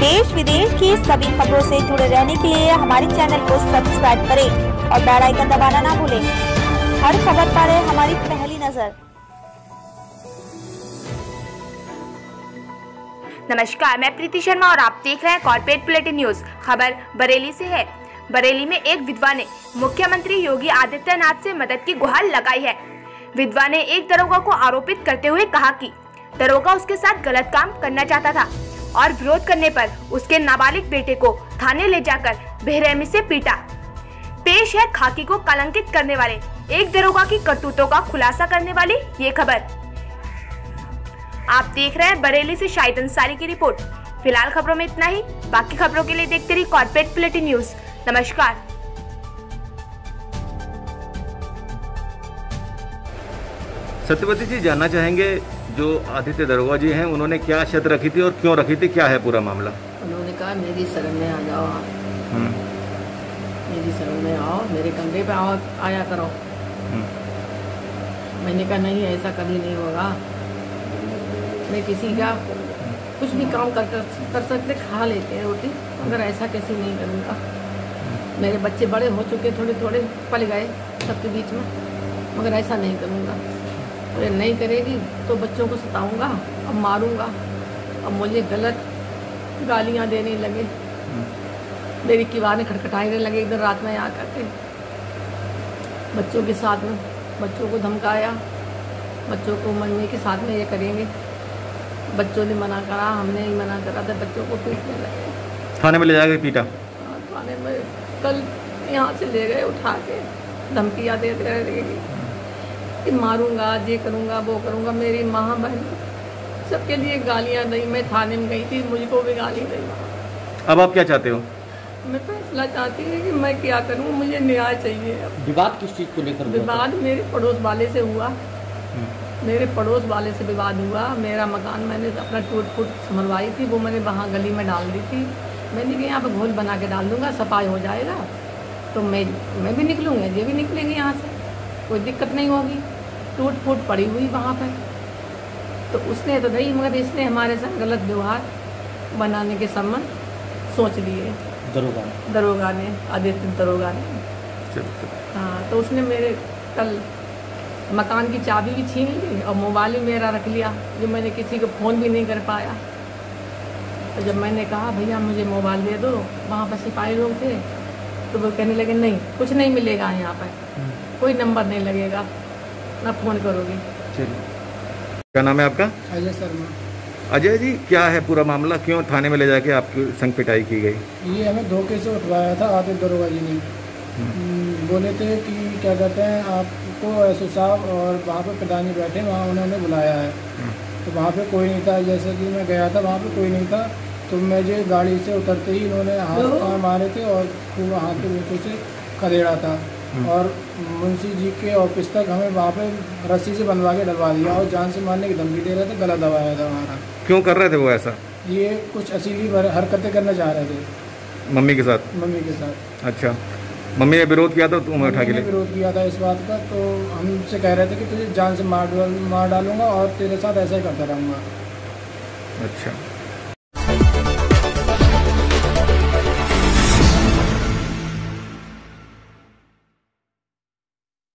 देश विदेश की सभी खबरों से जुड़े रहने के लिए हमारे चैनल को सब्सक्राइब करें और बेल आइकन दबाना ना भूलें। हर खबर पर है हमारी पहली नजर। नमस्कार, मैं प्रीति शर्मा और आप देख रहे हैं कॉर्बेट बुलेटिन न्यूज। खबर बरेली से है। बरेली में एक विधवा ने मुख्यमंत्री योगी आदित्यनाथ से मदद की गुहार लगाई है। विधवा ने एक दरोगा को आरोपित करते हुए कहा कि दरोगा उसके साथ गलत काम करना चाहता था और विरोध करने पर उसके नाबालिग बेटे को थाने ले जाकर बेरहमी से पीटा। पेश है खाकी को कलंकित करने वाले एक दरोगा की करतूतों का खुलासा करने वाली ये खबर। आप देख रहे हैं बरेली से शाहिद अंसारी की रिपोर्ट। फिलहाल खबरों में इतना ही। बाकी खबरों के लिए देखते रहिए कॉर्बेट बुलेटिन न्यूज। नमस्कार। सत्यवती जी, जानना चाहेंगे जो आदित्य दरोगा जी हैं, उन्होंने क्या शर्त रखी थी और क्यों रखी थी, क्या है पूरा मामला? उन्होंने कहा मेरी शरण में आ जाओ, मेरी शरण में आओ, मेरे कमरे पे आओ, आया करो। मैंने कहा नहीं, ऐसा कभी नहीं होगा। मैं किसी का कुछ भी काम कर सकते, खा लेते हैं रोटी, मगर ऐसा कैसे नहीं करूँगा। मेरे बच्चे बड़े हो चुके, थोड़े थोड़े पल गए सबके बीच में, मगर ऐसा नहीं करूँगा। नहीं करेगी तो बच्चों को सताऊंगा, अब मारूंगा। अब मुझे गलत गालियां देने लगे, मेरी किवाने खटखटाने लगे इधर रात में आ करके। बच्चों के साथ में बच्चों को धमकाया, बच्चों को मम्मी के साथ में ये करेंगे। बच्चों ने मना करा, हमने ही मना करा था, बच्चों को पीटने लगे, थाने में ले जाकर पीटा। थाने में कल यहाँ से ले गए उठा के, धमकियाँ दे रहेगी कि मारूंगा, ये करूंगा, वो करूंगा। मेरी माँ बहन सबके लिए गालियाँ दी। मैं थाने में गई थी, मुझको भी गाली दी। अब आप क्या चाहते हो? मैं फैसला चाहती हूँ कि मैं क्या करूँ, मुझे न्याय चाहिए। विवाद किस चीज़ को लेकर? विवाद मेरे पड़ोस वाले से हुआ, मेरे पड़ोस वाले से विवाद हुआ। मेरा मकान मैंने अपना टूट फूट समरवाई थी, वो मैंने वहाँ गली में डाल दी थी। मैंने कहा यहाँ पर घोल बना के डाल दूँगा, सफाई हो जाएगा तो मैं भी निकलूँगा, ये भी निकलेंगे, यहाँ से कोई दिक्कत नहीं होगी। टूट फूट पड़ी हुई वहाँ पर, तो उसने तो नहीं, मगर इसने हमारे साथ गलत व्यवहार बनाने के संबंध सोच लिए दरोगा ने, आदित्य दरोगा ने। हाँ, तो उसने मेरे कल मकान की चाबी भी छीन ली और मोबाइल भी मेरा रख लिया, जो मैंने किसी को फ़ोन भी नहीं कर पाया। तो जब मैंने कहा भैया मुझे मोबाइल दे दो, वहाँ पर सिपाही लोग थे, तो वो कहने लगे नहीं, कुछ नहीं मिलेगा यहाँ पर, कोई नंबर नहीं लगेगा, ना फोन करोगे। क्या नाम है आपका? अजय शर्मा। अजय जी, क्या है पूरा मामला, क्यों थाने में ले जाके आपकी संग पिटाई की गई? ये हमें धोखे से उठवाया था आदित्य दरोगा जी ने। बोले थे कि क्या कहते हैं आपको एसओ साहब और वहाँ पे प्रधानी बैठे, वहाँ उन्होंने बुलाया है। तो वहाँ पे कोई नहीं था, जैसे कि मैं गया था वहाँ पे कोई नहीं था। तो मुझे गाड़ी से उतरते ही इन्होंने हाथ मारे थे और खूब हाथ के नीचे से खदेड़ा था और मुंशी जी के ऑफिस तक हमें वहाँ पे रस्सी से बनवा के डलवा दिया और जान से मारने की धमकी दे रहे थे, गला दबाया था हमारा। क्यों कर रहे थे वो ऐसा? ये कुछ असीली हरकतें करना चाह रहे थे मम्मी के साथ। मम्मी के साथ? अच्छा, मम्मी ने विरोध किया था, तुम्हें उठा के ले? विरोध किया था इस बात का, तो हमसे कह रहे थे कि तुझे जान से मार डालूंगा और तेरे साथ ऐसा ही करता रहूँगा। अच्छा।